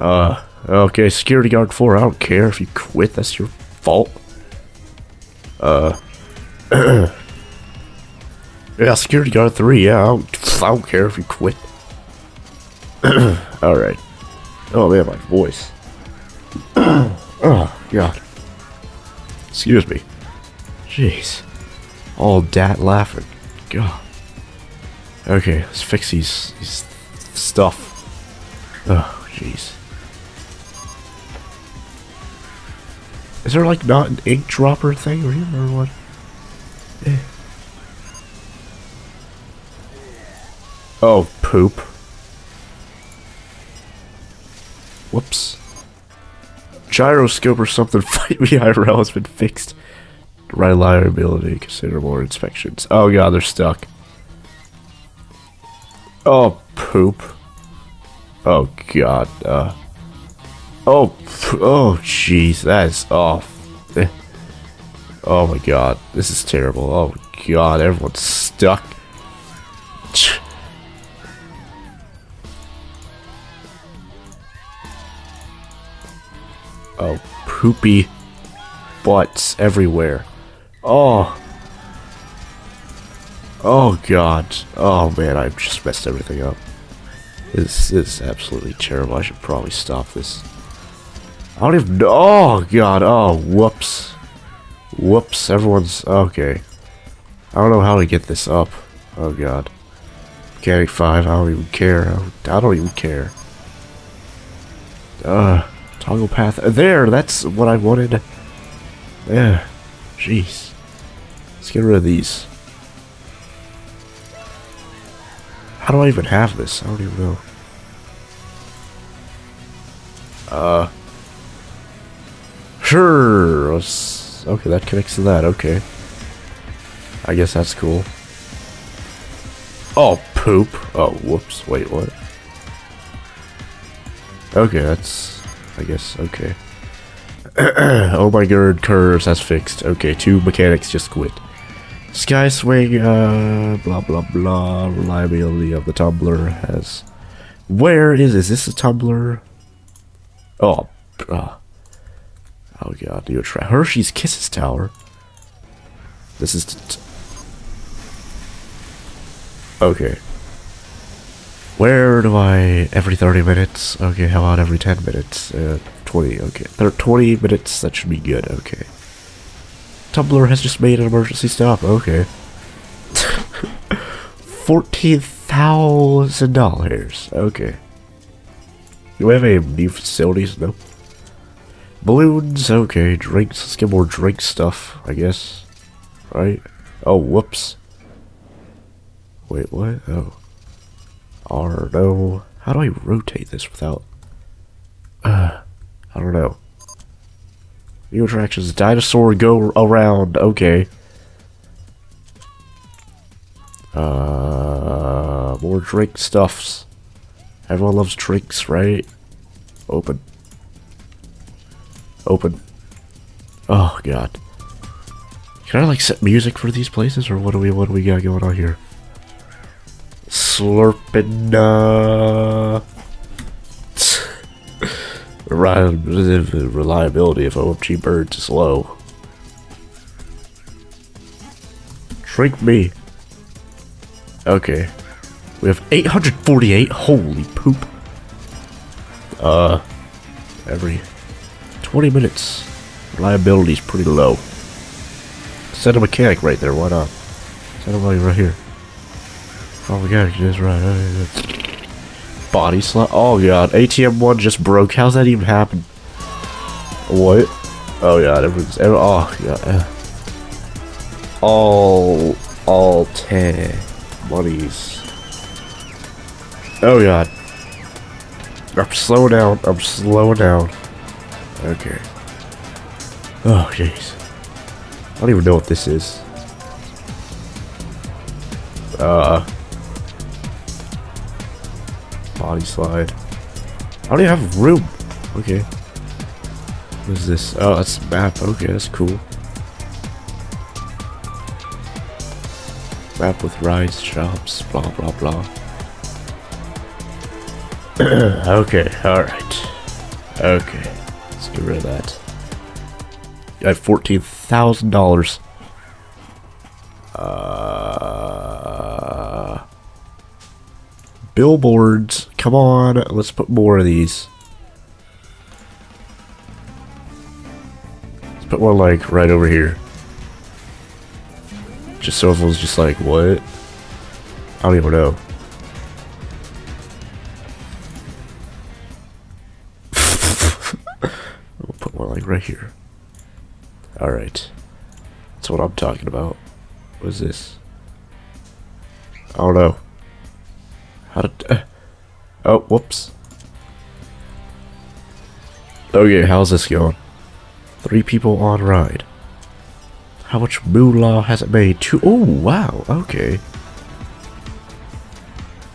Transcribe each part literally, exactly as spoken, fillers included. Uh, okay, security guard four, I don't care if you quit, that's your fault. Uh, yeah, security guard three, yeah, I don't, I don't care if you quit. Alright. Oh man, my voice. Oh, God. Excuse me. Jeez. All dat laughing. God. Okay, let's fix these, these stuff. Oh, jeez. Is there like not an ink dropper thing or remember what? Eh. Oh, poop. Whoops. Gyroscope or something, fight me I R L has been fixed. Reliability, consider more inspections. Oh god, they're stuck. Oh, poop. Oh god, uh. Oh, oh jeez, that is off. Oh my god, this is terrible. Oh god, everyone's stuck. Oh, poopy butts everywhere. Oh. Oh, God. Oh, man, I've just messed everything up. This, this is absolutely terrible. I should probably stop this. I don't even know. Oh, God. Oh, whoops. Whoops. Everyone's... Okay. I don't know how to get this up. Oh, God. Mechanic five. I don't even care. I don't, I don't even care. Ugh. Toggle path. There! That's what I wanted. Yeah. Jeez. Let's get rid of these. How do I even have this? I don't even know. Uh. Sure! Okay, that connects to that. Okay. I guess that's cool. Oh, poop. Oh, whoops. Wait, what? Okay, that's... I guess, okay. Oh my god, curves, that's fixed. Okay, two mechanics just quit. Sky swing, uh, blah blah blah, reliability of the tumbler has... Where is, is this a tumbler? Oh, uh, oh god, you try Hershey's Kisses Tower. This is... T okay. Where do I... every thirty minutes? Okay, how about every ten minutes? Uh, twenty, okay. Th twenty minutes, that should be good, okay. Tumblr has just made an emergency stop, okay. fourteen thousand dollars, okay. Do we have any new facilities? No. Balloons, okay. Drinks, let's get more drink stuff, I guess. Right? Oh, whoops. Wait, what? Oh. R, no. How do I rotate this without... Uh, I don't know. New attractions. Dinosaur go around. Okay. Uh, more drink stuffs. Everyone loves drinks, right? Open. Open. Oh, God. Can I, like, set music for these places? Or what do we, what do we got going on here? Slurping, uh... Reliability of O M G birds is low. Shrink me. Okay. We have eight hundred forty-eight. Holy poop. Uh... Every... twenty minutes. Reliability is pretty low. Set a mechanic right there, why not? Set him right here. Oh my god, you just right. Body slot? Oh god, A T M one just broke. How's that even happen? What? Oh god, everyone's. Everyone, oh god. All. All ten. Monies. Oh god. I'm slowing down. I'm slowing down. Okay. Oh jeez. I don't even know what this is. Uh. Body slide. I don't even have room. Okay. What is this? Oh, that's a map. Okay, that's cool. wrap with rice, chops, blah blah blah. Okay, alright. Okay, let's get rid of that. I have fourteen thousand dollars. Uh, billboards, come on, let's put more of these. Let's put one like right over here. Just so everyone's just like, what? I don't even know. We'll put one like right here. Alright. That's what I'm talking about. What is this? I don't know. How to... Uh, oh, whoops. Okay, how's this going? Three people on ride. How much moolah has it made? Two. Oh, wow. Okay.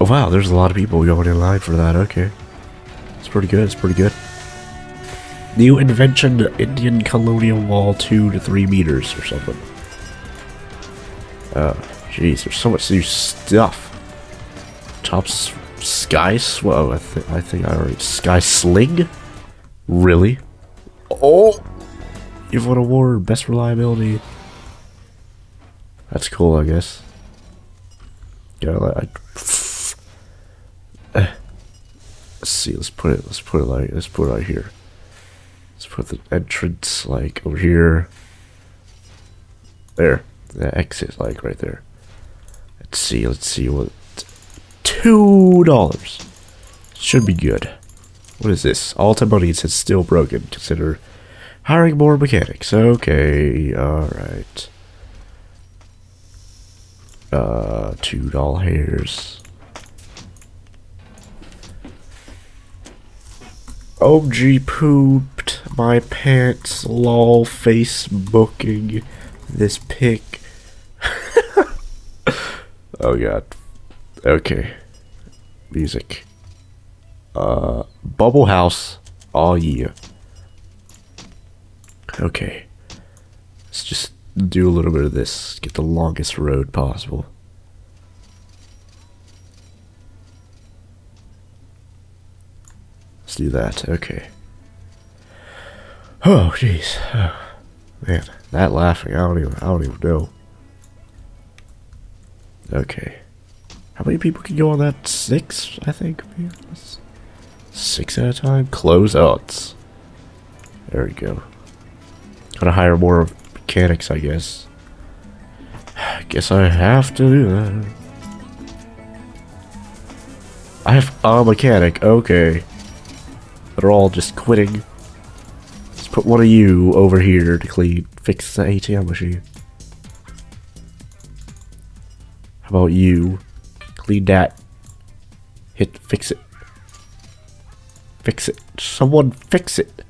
Oh, wow. There's a lot of people going in line for that. Okay. It's pretty good. It's pretty good. New invention, Indian colonial wall, two to three meters or something. Oh, jeez. There's so much new stuff. Top sky swell. I, th I think I already. Sky sling? Really? Oh! You've won an award. Best reliability. That's cool, I guess. Yeah, I, I, let's see. Let's put it. Let's put it like. Let's put it right here. Let's put the entrance like over here. There. The exit like right there. Let's see. Let's see what. Two dollars. Should be good. What is this? All to money is still broken. Consider hiring more mechanics. Okay. All right. Uh, two doll hairs. O M G pooped my pants. Lol. Facebooking this pic. Oh god. Okay. Music. Uh, bubble house. Oh yeah. Okay. Let's just do a little bit of this. Get the longest road possible. Let's do that. Okay. Oh, jeez. Oh, man, that laughing. I don't even. I don't even know. Okay. How many people can go on that? Six, I think. Six at a time. Close outs. There we go. Gotta hire more mechanics, I guess. Guess I have to do that. I have a mechanic, okay. They're all just quitting. Let's put one of you over here to clean, fix the A T M machine. How about you? Clean that. Hit, fix it. Fix it. Someone fix it.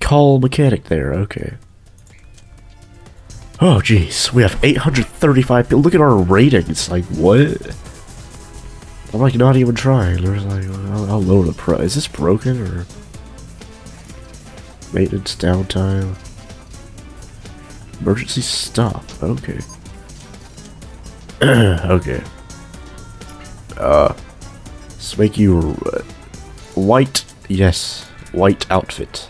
Call mechanic there, okay. Oh jeez, we have eight hundred thirty-five people. Look at our ratings, like what? I'm like not even trying. There's like, I'll lower the price. Is this broken or maintenance downtime? Emergency stop, okay. Okay. Uh, let's make you white, yes, white outfit.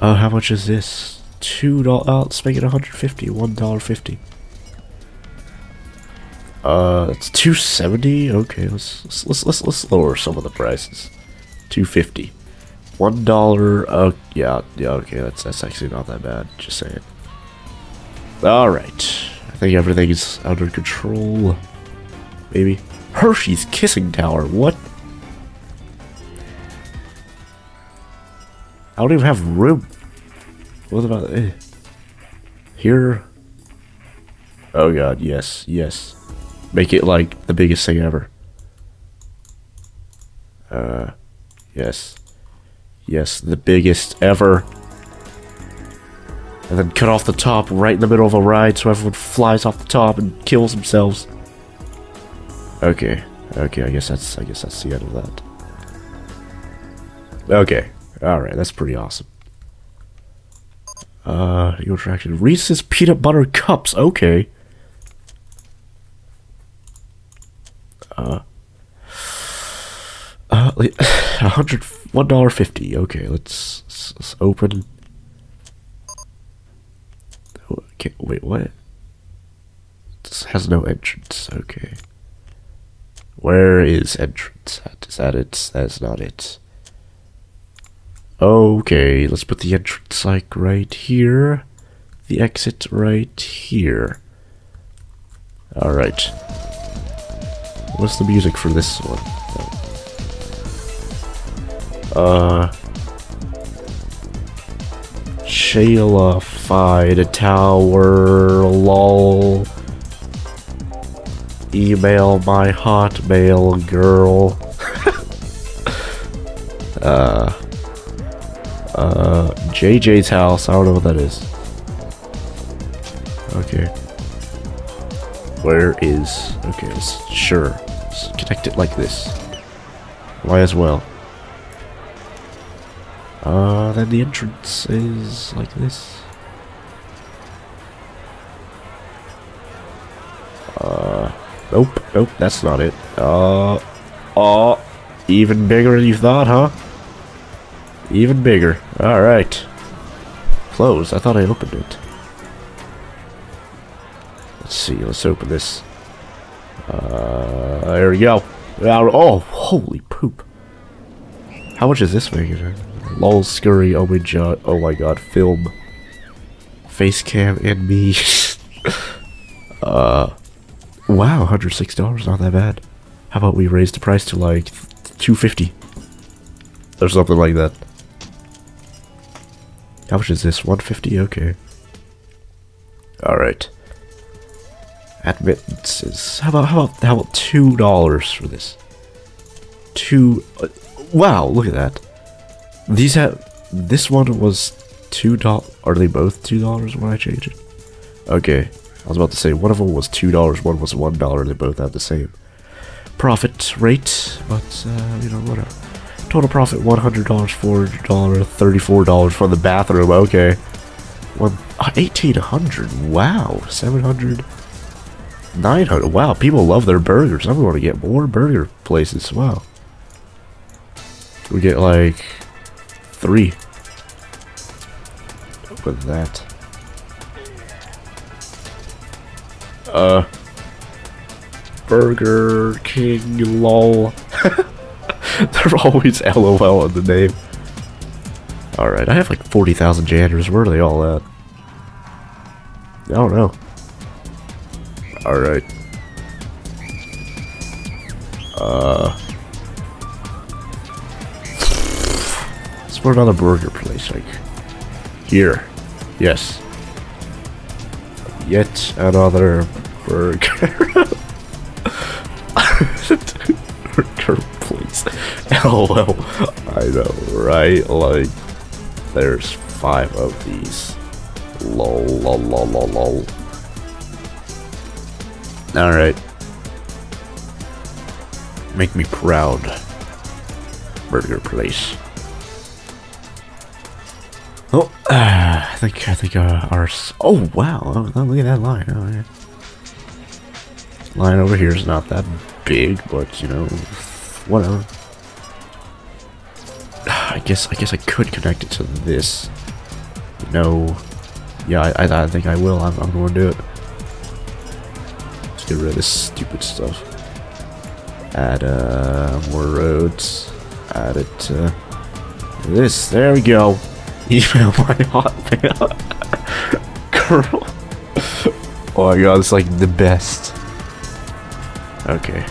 Oh, uh, how much is this? Two dollars. Oh, let's make it one hundred fifty. One dollar fifty. Uh, it's two seventy. Okay, let's let's let's let's let's lower some of the prices. Two fifty. One dollar. Uh, yeah, yeah. Okay, that's that's actually not that bad. Just saying. All right. I think everything is under control. Maybe Hershey's Kissing Tower. What? I don't even have room. What about eh. here? Oh god, yes, yes. Make it like the biggest thing ever. Uh, yes, yes, the biggest ever. And then cut off the top right in the middle of a ride, so everyone flies off the top and kills themselves. Okay, okay. I guess that's I guess that's the end of that. Okay. Alright, that's pretty awesome. Uh, your attraction. Reese's peanut butter cups. Okay. Uh. Uh, a hundred, one dollar fifty. Okay, let's, let's, let's open. Okay, wait, what? This has no entrance. Okay. Where is entrance at? Is that it? That's not it. Okay, let's put the entrance like right here. The exit right here. Alright. What's the music for this one? Uh... Shayla Fi the Tower lol. Email my hotmail girl. uh... Uh, J J's house. I don't know what that is. Okay. Where is... Okay, let's, sure. Let's connect it like this. Why as well? Uh, then the entrance is like this. Uh, nope, nope, that's not it. Uh, oh, even bigger than you thought, huh? Even bigger. Alright. Closed. I thought I opened it. Let's see. Let's open this. Uh, there we go. Oh, holy poop. How much is this making? Lol scurry. Oh my god. Oh my god. Film. Face cam and me. uh, wow. one hundred six dollars. Not that bad. How about we raise the price to like two fifty or something like that. How much is this? one fifty? Okay. Alright. Admittances. How about, how about, how about two dollars for this? Two... Uh, wow, look at that. These have... This one was two dollars... Are they both two dollars when I change it? Okay. I was about to say, one of them was two dollars, one was one dollar, they both have the same profit rate, but, uh, you know, whatever. Total profit one hundred dollars, four dollars, thirty-four dollars for the bathroom, okay. Well, eighteen hundred, wow. seven hundred, nine hundred, wow. People love their burgers. I'm going to get more burger places, wow. We get like three. Open that. Uh, Burger King, lol. They're always LOL on the name. Alright, I have like forty thousand janitors. Where are they all at? I don't know. Alright. Uh. Let's put another burger place. Like. Here. Yes. Yet another burger. Burger place. LOL. I know, right? Like, there's five of these. Lol, lol, lol, lol, lol. Alright. Make me proud. Burger place. Oh, uh, I think, I think, uh, our... Oh, wow. Oh, look at that line. Oh, yeah. Line over here is not that big, but, you know, whatever. I guess I guess I could connect it to this. You know, yeah, I, I, I think I will. I'm, I'm going to do it. Let's get rid of this stupid stuff. Add uh, more roads. Add it to this. There we go. Email my hotmail. Girl. Oh my god, it's like the best. Okay.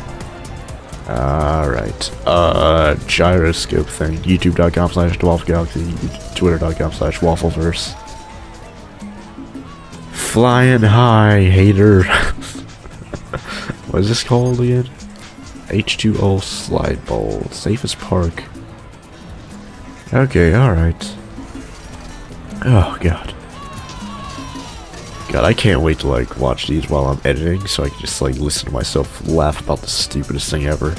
Alright. Uh, gyroscope thing. YouTube.com slash TheWaffleGalaxy. Twitter.com slash Waffleverse. Flying high, hater. What is this called again? H two O slide bowl. Safest park. Okay, alright. Oh, god. God, I can't wait to like watch these while I'm editing, so I can just like listen to myself laugh about the stupidest thing ever.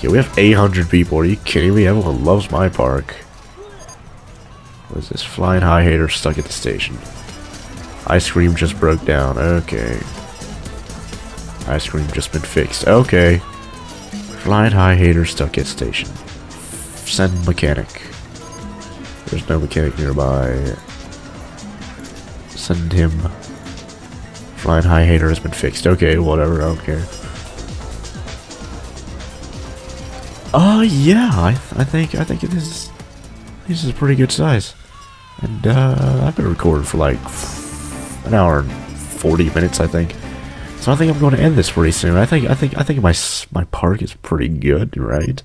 Yeah, we have eight hundred people. Are you kidding me? Everyone loves my park. What is this? Flying high hater stuck at the station. Ice cream just broke down. Okay. Ice cream just been fixed. Okay. Flying high hater stuck at station. Send mechanic. There's no mechanic nearby. Send him. Flying high hater has been fixed. Okay, whatever. I don't care. Oh uh, yeah, I, th I think I think it is. This is a pretty good size, and uh, I've been recording for like an hour and forty minutes, I think. So I think I'm going to end this pretty soon. I think I think I think my my park is pretty good, right?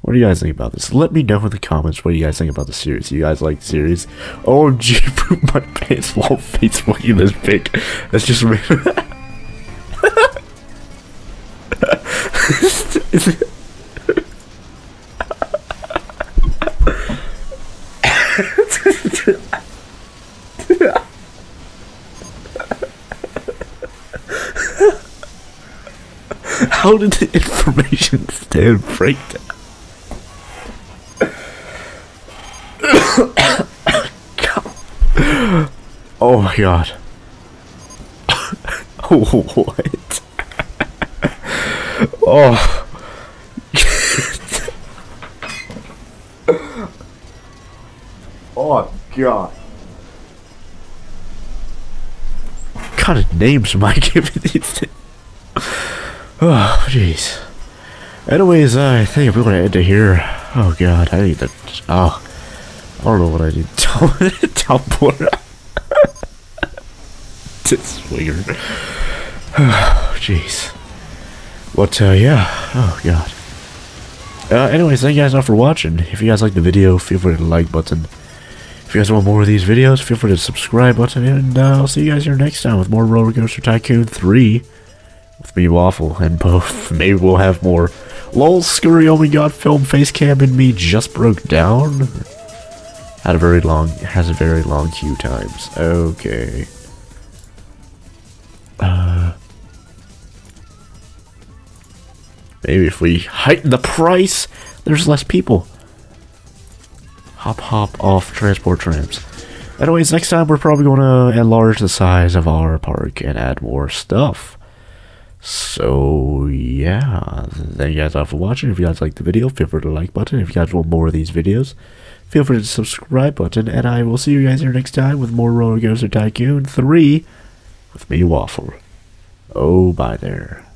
What do you guys think about this? Let me know in the comments what you guys think about the series. You guys like the series? Oh, gee, my pants, wall face looking this big. That's just me. How did the information stand breakdown? Oh my god. Oh, what? Oh. Oh god. What kind of names am I giving these things? Oh, jeez. Anyways, I think I'm gonna end it here. Oh god, I need to. Oh, I don't know what I need. Tomboard. It's weird. Oh, jeez. But uh, yeah. Oh god. Uh, anyways, thank you guys all for watching. If you guys like the video, feel free to like button. If you guys want more of these videos, feel free to subscribe button, and uh, I'll see you guys here next time with more Rollercoaster Tycoon three. With me, Waffle, and both. Maybe we'll have more. Lol, scurry, oh my god, film face cam and me just broke down? Had a very long, has a very long queue times. Okay. Uh. Maybe if we heighten the price, there's less people. Hop, hop off transport trams. Anyways, next time we're probably going to enlarge the size of our park and add more stuff. So yeah, thank you guys all for watching. If you guys like the video, feel free to like button. If you guys want more of these videos, feel free to subscribe button, and I will see you guys here next time with more Rollercoaster Tycoon three with me, Waffle. Oh, bye there.